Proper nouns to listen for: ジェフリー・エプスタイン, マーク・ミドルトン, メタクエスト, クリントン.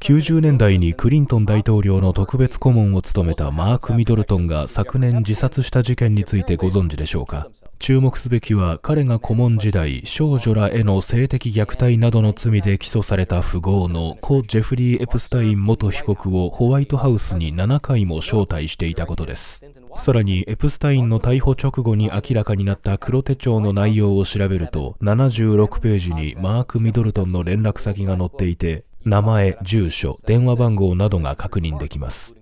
90年代にクリントン大統領の特別顧問を務めたマーク・ミドルトンが昨年自殺した事件についてご存知でしょうか。注目すべきは、彼が顧問時代少女らへの性的虐待などの罪で起訴された富豪の故ジェフリー・エプスタイン元被告をホワイトハウスに7回も招待していたことです。さらにエプスタインの逮捕直後に明らかになった黒手帳の内容を調べると、76ページにマーク・ミドルトンの連絡先が載っていて、名前、住所、電話番号などが確認できます。